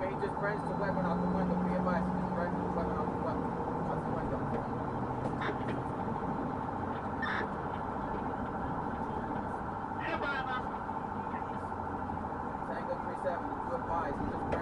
7, he just brings the weapon out the window. Be advised, he just brings the weapon out the window. Tango 3-7, be advised, he just